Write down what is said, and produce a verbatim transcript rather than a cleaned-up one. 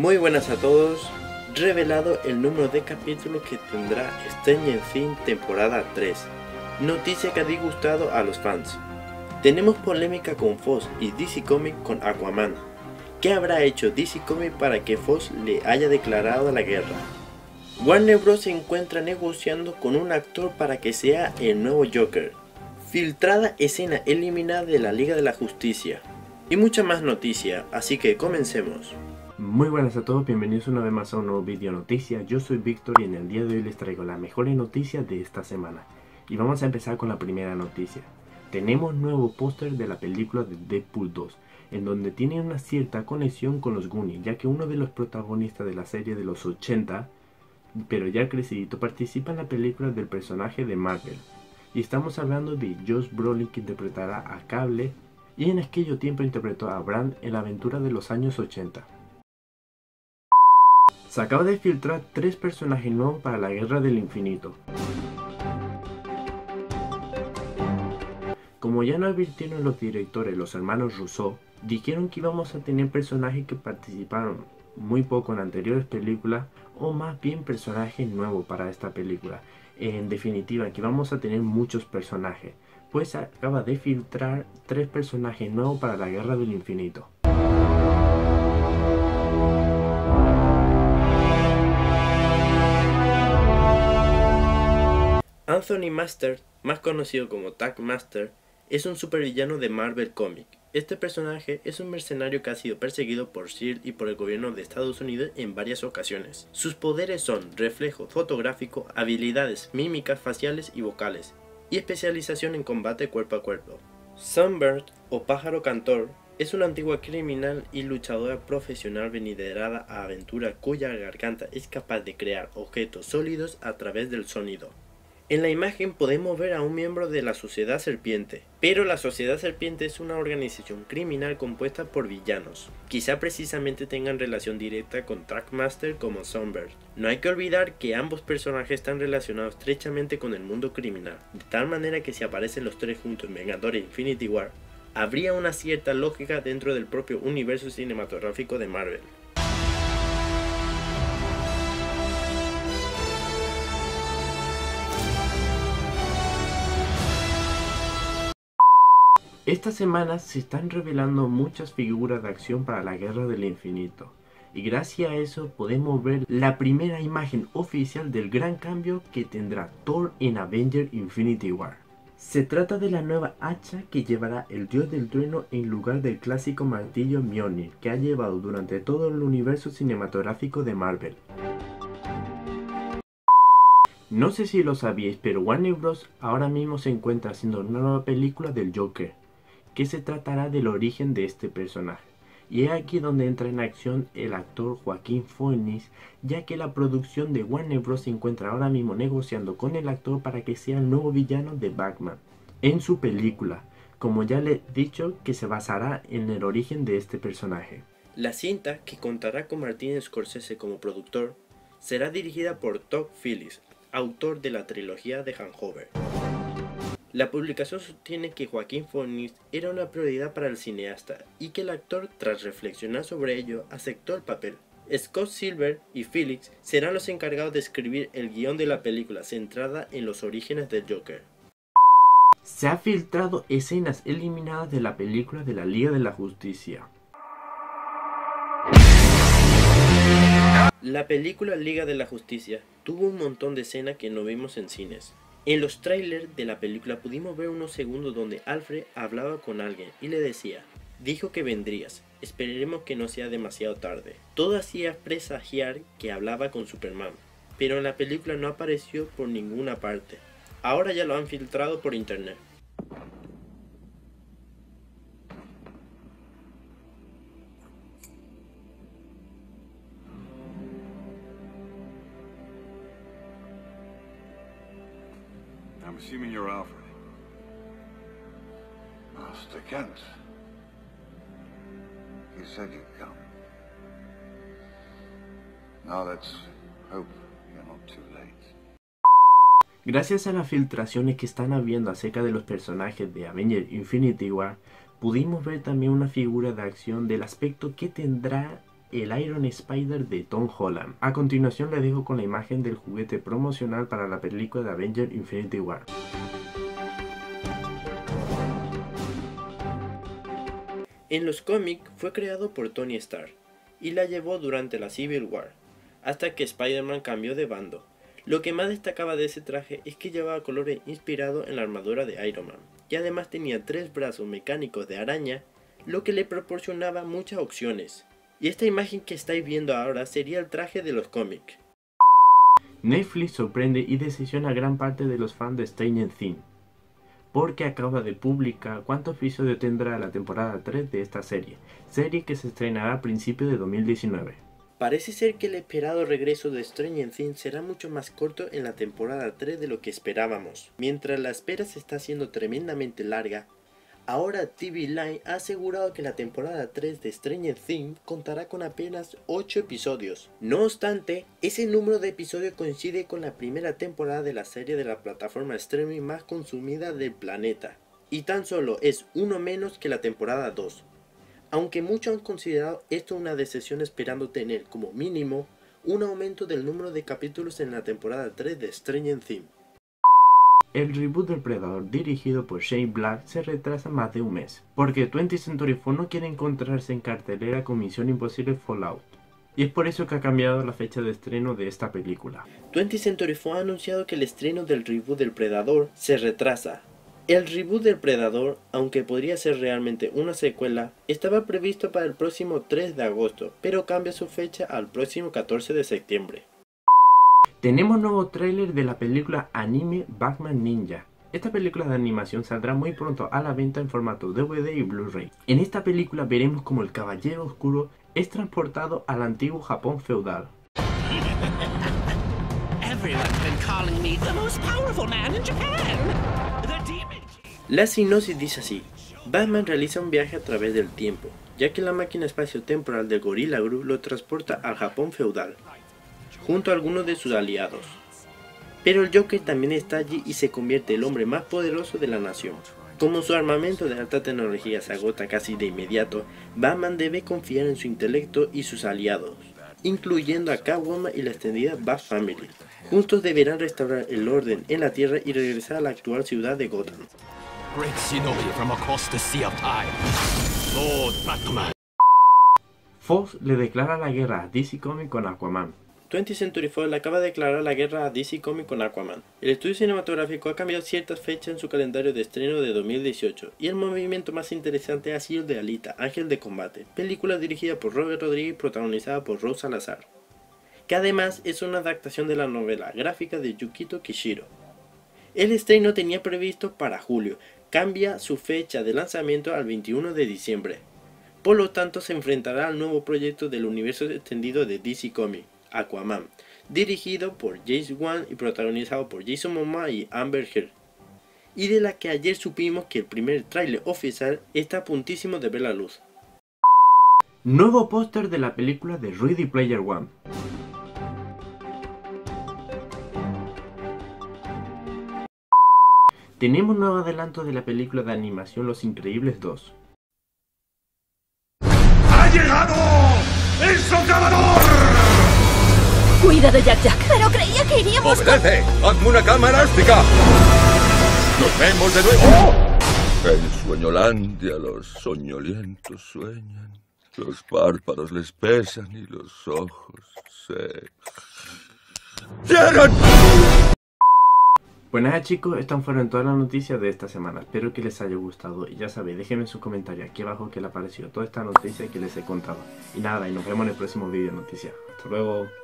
Muy buenas a todos, revelado el número de capítulos que tendrá Stranger Things temporada tres, noticia que ha disgustado a los fans. Tenemos polémica con Fox y D C Comics con Aquaman. ¿Qué habrá hecho D C Comics para que Fox le haya declarado la guerra? Warner Bros se encuentra negociando con un actor para que sea el nuevo Joker. Filtrada escena eliminada de la Liga de la Justicia. Y mucha más noticia, así que comencemos. Muy buenas a todos, bienvenidos una vez más a un nuevo vídeo noticias. Yo soy Víctor y en el día de hoy les traigo las mejores noticias de esta semana. Y vamos a empezar con la primera noticia. Tenemos nuevo póster de la película de Deadpool dos, en donde tiene una cierta conexión con los Goonies, ya que uno de los protagonistas de la serie de los ochenta, pero ya crecidito, participa en la película del personaje de Marvel. Y estamos hablando de Josh Brolin, que interpretará a Cable, y en aquello tiempo interpretó a Brand en la aventura de los años ochenta. Se acaba de filtrar tres personajes nuevos para la Guerra del Infinito. Como ya nos advirtieron los directores, los hermanos Russo, dijeron que íbamos a tener personajes que participaron muy poco en anteriores películas, o más bien personajes nuevos para esta película. En definitiva, que vamos a tener muchos personajes, pues se acaba de filtrar tres personajes nuevos para la Guerra del Infinito. Anthony Masters, más conocido como Taskmaster, es un supervillano de Marvel Comics. Este personaje es un mercenario que ha sido perseguido por S H I E L D y por el gobierno de Estados Unidos en varias ocasiones. Sus poderes son reflejo fotográfico, habilidades mímicas faciales y vocales, y especialización en combate cuerpo a cuerpo. Sunbird, o pájaro cantor, es una antigua criminal y luchadora profesional veniderada a aventura cuya garganta es capaz de crear objetos sólidos a través del sonido. En la imagen podemos ver a un miembro de la Sociedad Serpiente, pero la Sociedad Serpiente es una organización criminal compuesta por villanos. Quizá precisamente tengan relación directa con Trackmaster como Sunbird. No hay que olvidar que ambos personajes están relacionados estrechamente con el mundo criminal, de tal manera que si aparecen los tres juntos en Vengadores Infinity War, habría una cierta lógica dentro del propio universo cinematográfico de Marvel. Esta semana se están revelando muchas figuras de acción para la Guerra del Infinito, y gracias a eso podemos ver la primera imagen oficial del gran cambio que tendrá Thor en Avengers Infinity War. Se trata de la nueva hacha que llevará el dios del trueno en lugar del clásico martillo Mjolnir que ha llevado durante todo el universo cinematográfico de Marvel. No sé si lo sabíais, pero Warner Bros ahora mismo se encuentra haciendo una nueva película del Joker, que se tratará del origen de este personaje, y es aquí donde entra en acción el actor Joaquín Phoenix, ya que la producción de Warner Bros se encuentra ahora mismo negociando con el actor para que sea el nuevo villano de Batman en su película, como ya les he dicho, que se basará en el origen de este personaje. La cinta, que contará con Martín Scorsese como productor, será dirigida por Todd Phillips, autor de la trilogía de Hangover. La publicación sostiene que Joaquín Phoenix era una prioridad para el cineasta y que el actor, tras reflexionar sobre ello, aceptó el papel. Scott Silver y Felix serán los encargados de escribir el guión de la película centrada en los orígenes del Joker. Se han filtrado escenas eliminadas de la película de la Liga de la Justicia. La película Liga de la Justicia tuvo un montón de escenas que no vimos en cines. En los trailers de la película pudimos ver unos segundos donde Alfred hablaba con alguien y le decía: dijo que vendrías, esperemos que no sea demasiado tarde. Todo hacía presagiar que hablaba con Superman, pero en la película no apareció por ninguna parte. Ahora ya lo han filtrado por internet. I'm assuming you're Alfred. Master Kent. You said you'd come. Now let's hope you're not too late. Gracias a las filtraciones que están habiendo acerca de los personajes de Avengers Infinity War, pudimos ver también una figura de acción del aspecto que tendrá el Iron Spider de Tom Holland. A continuación les dejo con la imagen del juguete promocional para la película de Avengers Infinity War. En los cómics fue creado por Tony Stark y la llevó durante la Civil War, hasta que Spider-Man cambió de bando. Lo que más destacaba de ese traje es que llevaba colores inspirados en la armadura de Iron Man, y además tenía tres brazos mecánicos de araña, lo que le proporcionaba muchas opciones. Y esta imagen que estáis viendo ahora sería el traje de los cómics. Netflix sorprende y decepciona a gran parte de los fans de Stranger Things, porque acaba de publicar cuántos episodios tendrá la temporada tres de esta serie, serie que se estrenará a principios de dos mil diecinueve. Parece ser que el esperado regreso de Stranger Things será mucho más corto en la temporada tres de lo que esperábamos. Mientras la espera se está haciendo tremendamente larga, ahora T V Line ha asegurado que la temporada tres de Stranger Things contará con apenas ocho episodios. No obstante, ese número de episodios coincide con la primera temporada de la serie de la plataforma streaming más consumida del planeta, y tan solo es uno menos que la temporada dos. Aunque muchos han considerado esto una decepción, esperando tener como mínimo un aumento del número de capítulos en la temporada tres de Stranger Things. El reboot del Predador dirigido por Shane Black se retrasa más de un mes, porque twentieth Century Fox no quiere encontrarse en cartelera con Misión Imposible Fallout, y es por eso que ha cambiado la fecha de estreno de esta película. twentieth Century Fox ha anunciado que el estreno del reboot del Predador se retrasa. El reboot del Predador, aunque podría ser realmente una secuela, estaba previsto para el próximo tres de agosto, pero cambia su fecha al próximo catorce de septiembre. Tenemos nuevo tráiler de la película anime Batman Ninja. Esta película de animación saldrá muy pronto a la venta en formato D V D y Blu-ray. En esta película veremos como el Caballero Oscuro es transportado al antiguo Japón feudal. La sinopsis dice así: Batman realiza un viaje a través del tiempo, ya que la máquina espacio-temporal del Gorila Gru lo transporta al Japón feudal, junto a algunos de sus aliados. Pero el Joker también está allí y se convierte en el hombre más poderoso de la nación. Como su armamento de alta tecnología se agota casi de inmediato, Batman debe confiar en su intelecto y sus aliados, incluyendo a Catwoman y la extendida Bat Family. Juntos deberán restaurar el orden en la Tierra y regresar a la actual ciudad de Gotham. Fox le declara la guerra a D C Comics con Aquaman. twentieth Century Fox le acaba de declarar la guerra a D C Comics con Aquaman. El estudio cinematográfico ha cambiado ciertas fechas en su calendario de estreno de dos mil dieciocho, y el movimiento más interesante ha sido el de Alita, Ángel de Combate, película dirigida por Robert Rodríguez y protagonizada por Rose Salazar, que además es una adaptación de la novela gráfica de Yukito Kishiro. El estreno tenía previsto para julio, cambia su fecha de lanzamiento al veintiuno de diciembre. Por lo tanto, se enfrentará al nuevo proyecto del universo extendido de D C Comics, Aquaman, dirigido por James Wan y protagonizado por Jason Momoa y Amber Heard, y de la que ayer supimos que el primer tráiler oficial está a puntísimo de ver la luz. Nuevo póster de la película de Ready Player One. Tenemos nuevo adelanto de la película de animación Los Increíbles dos. ¡Ha llegado el socavador! Cuidado, Jack Jack. Pero creía que iríamos. ¡Obedece! Con... ¡Hazme una cama elástica! ¡Nos vemos de nuevo! ¡Oh! En Sueñolandia los soñolientos sueñan, los párpados les pesan y los ojos se... ¡Cierran! Pues nada, chicos, estas fueron todas las noticias de esta semana. Espero que les haya gustado y ya sabéis, déjenme en sus comentarios aquí abajo qué les pareció toda esta noticia que les he contado. Y nada, y nos vemos en el próximo vídeo de noticias. Hasta luego.